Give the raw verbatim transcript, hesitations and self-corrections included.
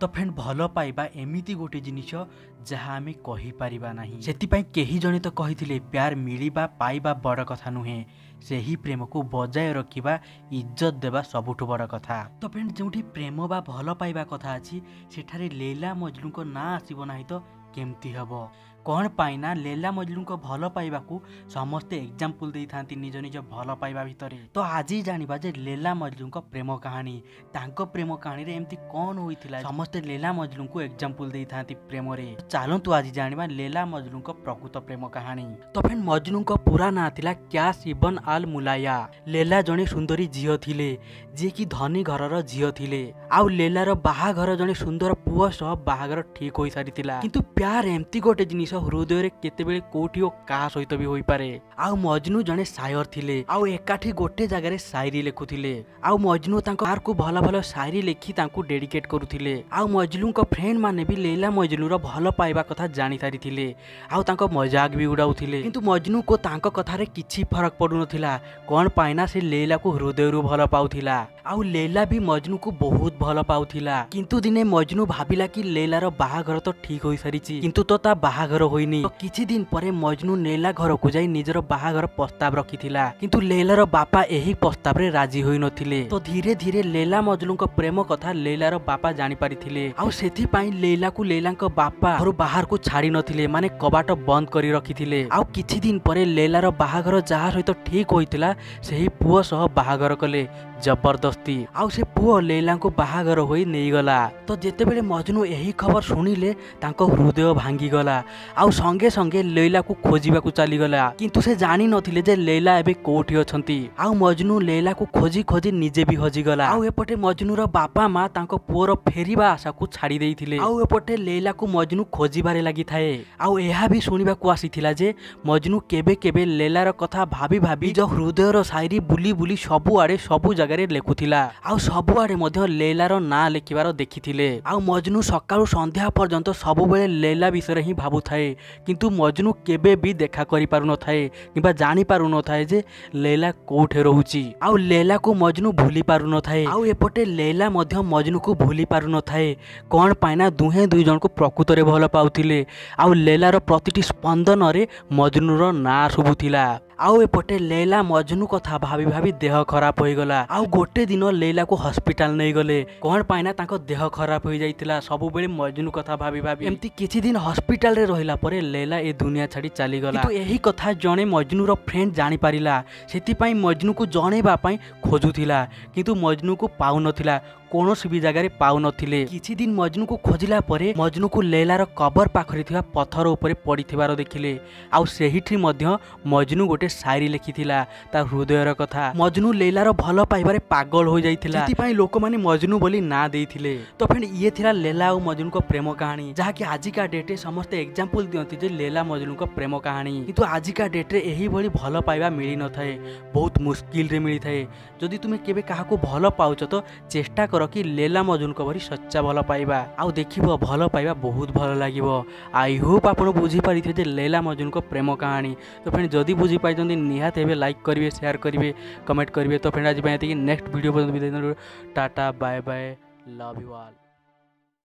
तो फ्रेंड भल पाइबा एमती गोटे जिनिष जहाँ आम कहीपर ना से कही जड़े तो कही प्यार मिलवा पाइबा बड़ कथा नुहे से ही प्रेम को बजाय रखा इज्जत देवा सबुठ बड़ कथा। तो फ्रेंड जो प्रेम बा भल पाइबा कथा अच्छी सेठारे लैला मजनू को ना आसब ना तो केमती हम कौन पाईना लैला मजनू को भल पाइबा को समस्ते एग्जाम्पल दे था निज निज भल पाइबा भितर। तो आज जानिबा जे लैला मजनू को प्रेम कहानी तांको प्रेम कहानी रे एमती कौन होइथिला समस्ते लैला मजनू को एग्जाम्पल दे था प्रेम रे। चलतु आज जानिबा लैला मजनू को प्रकृत प्रेम कहानी। तो फ्रेंड मजनू को पूरा ना थिला क्याश इबन आल मुलाया। लैला जने सुंदरी झील थिले जे कि धनी घरर झील थिले आउ लैलार बाहाघर जने सुंदर पुओ सह बाहाघर ठीक होई सारिथिला। किंतु प्यार एमती गोटे जिनिस हृदय रे केतेबेले कोठी ओ का सहित भी होई पारे। आ मजनू जने शायर थिले आउ एकाठी गोटे जगह रे शायरी लेखुथिले आउ मजनू तांको प्यार को भल भल शायरी लेखि तांको डेडिकेट करुथिले। आउ मजनू को फ्रेंड माने भी लैला मजनू रो भल पाइबा कथा जानि सारिथिले आउ तांको मजाक भी उडाउथिले। किंतु मजनू को तांको कथा रे किछि फरक पडु नथिला कोन पाइना से लैला को हृदय रो भल पाउथिला आउ लैला भी मजनू को बहुत भल पाउथिला। किंतु दिने मजनू भाबिला कि लैला रो बाहाघर तो ठीक होई सारिछि किंतु तो ता बाहाघर होइनी। तो किछि दिन परे मजनू लैला घर को जाई निजर बाहाघर प्रस्ताव रखिथिला किंतु लैलार बापा एही प्रस्ताव रे राजी होई नथिले। तो धीरे धीरे लैला मजनू को प्रेम कथा लैलार बापा जानि पारिथिले आउ सेथि पई लैला को लैला को बापा घर बाहर को छाड़ी नथिले माने कबाट बंद करी रखिथिले। आउ किछि दिन परे लैलार बाहाघर जहा सहित ठीक होइतिला सेही पुओ सह बाहाघर कले जबरदस्ती आउ से पुओ लैला को बाहाघर होई नेइ गला। तो जेतेबेले मजनू एही खबर सुनिले तांको हृदय भांगी गला आउ संगे संगे लैला को खोजिबा को चली गला। किंतु से जानि नथिले जे लैला एबे कोठी अछंती आउ मजनू लैला को खोजी खोजी निजे भी हजि गला। आउ एपटे मजनू रो बापा मां तांको पुओ रो फेरीबा आशा को छाडी देइथिले आउ एपटे लैला को मजनू खोजिबारे लागि थाए। आउ एहा भी सुनिबा को आसीथिला जे मजनू केबे केबे लैला रो कथा भाबी भाबी जो हृदय रो शायरी बुली बुली सबु आड़े सबु जगह रे लेखुथिला आउ सबु आड़े मध्य लैला रो ना लेखिबारो देखिथिले। आउ मजनू सकाळु संध्या पर्यंत सबु बेले लैला विषय ही भाबु थाए किंतु मजनू केबे भी देखा करि पारु न थाए किबा जानि पारु न थाए जे लैला कोठे रहूची आउ लैला को मजनू भूली पारु न थाए आउ एपटे लैला मध्य मजनू को भूली पारु न थाए। कोन पाइना दुहे दुई जन को प्रकृत रे भल पाउथिले आउ लैला रो प्रतिटी स्पंदन रे मजनू रो ना सुबुथिला। आउ एपटे लैला मजनू कथा भाभी भाभी देह खराब हो गला आउ गोटे दिन लैला को हॉस्पिटल नहीं गले कोन पाइना तांको देह खराब हो जाइतिला सबु बेले मजनू कथा भाभी भाभी एमती किछि दिन हॉस्पिटल रे रहिला परे लैला ए दुनिया छाडी चली गला। तो एही कथा जने मजनू रो फ्रेंड जानि पारिला सेति पई मजनू को जणेबा पई खोजुथिला किंतु मजनू को पाउ नथिला कोनोसी भी जगह रे पाउ नथिले। किछि दिन मजनू को खोजिला परे मजनू को लैला रो कबर पाखरि थिवा पत्थर ऊपर पडिथिबारो देखिले आउ सेहिठी मध्य मजनू गोटे शायरी लेखिथिला ता हृदय रो कथा। मजनू लैला रो भल पाइबारे पागल हो जाइथिला सेति पई लोक माने मजनू बोली ना देइथिले। तो फ्रेंड ये थिला लैला और मजनू को प्रेम कहानी जहा कि आज का डेट रे समस्त एग्जांपल दियंती जे लैला मजनू को प्रेम कहानी। किंतु आज का डेट रे एही भली भल पाइबा मिली न थाए बहुत मुश्किल रे मिली थाए। जदि तुमे केबे काहाको भल पाउछ तो चेष्टा कर कि लैला मजनू को भरी सच्चा भल पाइबा आउ देखिबो भल पाइबा बहुत भल लागिबो। आई होप आपण बुझी पारिथे जे लैला मजनू को प्रेम कहानी। तो फ्रेंड जदि बुझी पाइ जंदी निहात हेबे लाइक करिवे शेयर करिवे कमेंट करिवे। तो फ्रेंड आज पय नेक्स्ट वीडियो पर tata bye bye love you all.